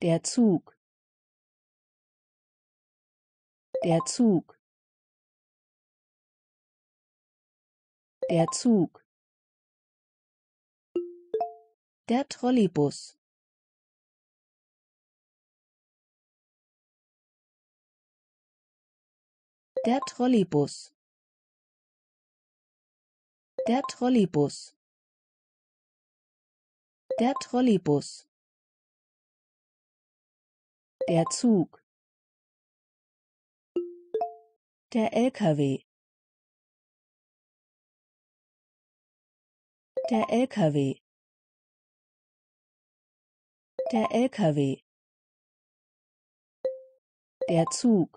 Der Zug. Der Zug. Der Zug. Der Trolleybus. Der Trolleybus. Der Trolleybus. Der Trolleybus. Der Zug. Der LKW. Der LKW. Der LKW. Der Zug.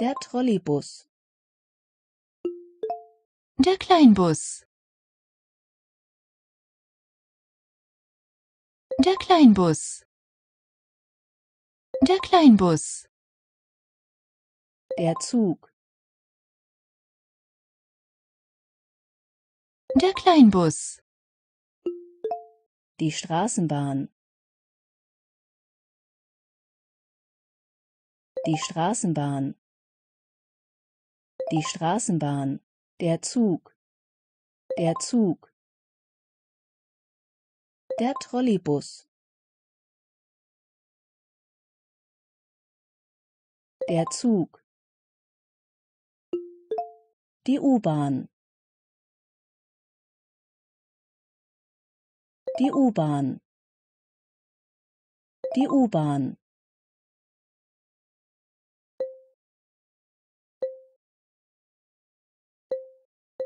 Der Trolleybus. Der Kleinbus. Der Kleinbus. Der Kleinbus. Der Zug. Der Kleinbus. Die Straßenbahn. Die Straßenbahn. Die Straßenbahn. Der Zug. Der Zug. Der Trolleybus. Der Zug. Die U-Bahn. Die U-Bahn. Die U-Bahn.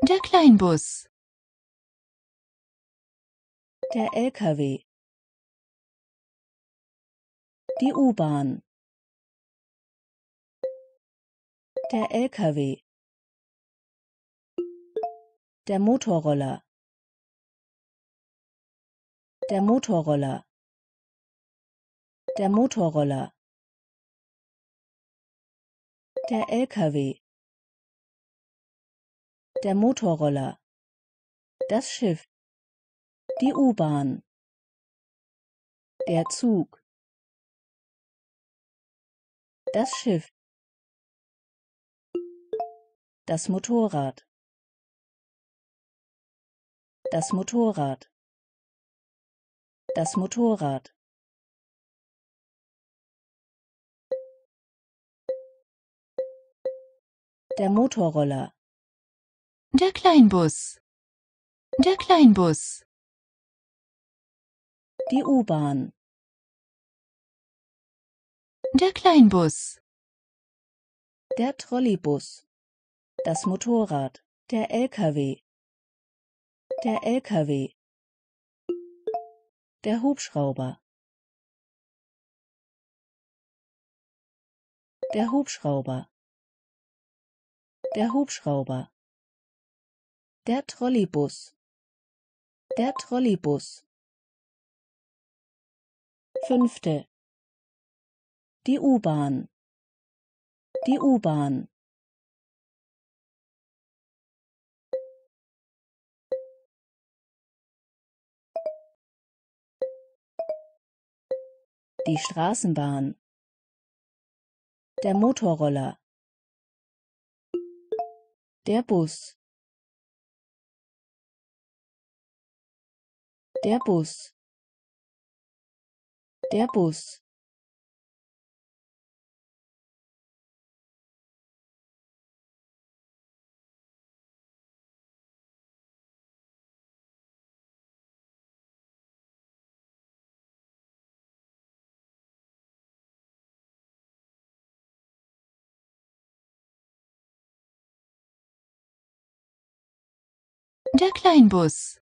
Der Kleinbus. Der LKW. Die U-Bahn. Der LKW. Der Motorroller. Der Motorroller. Der Motorroller. Der LKW. Der Motorroller. Das Schiff. Die U-Bahn. Der Zug. Das Schiff. Das Motorrad. Das Motorrad. Das Motorrad. Der Motorroller. Der Kleinbus. Der Kleinbus. Die U-Bahn. Der Kleinbus. Der Trolleybus. Das Motorrad. Der LKW. Der LKW. Der Hubschrauber. Der Hubschrauber. Der Hubschrauber. Der Trolleybus. Der Trolleybus. Fünfte. Die U-Bahn. Die U-Bahn. Die Straßenbahn. Der Motorroller. Der Bus. Der Bus. Der Bus. Der Kleinbus.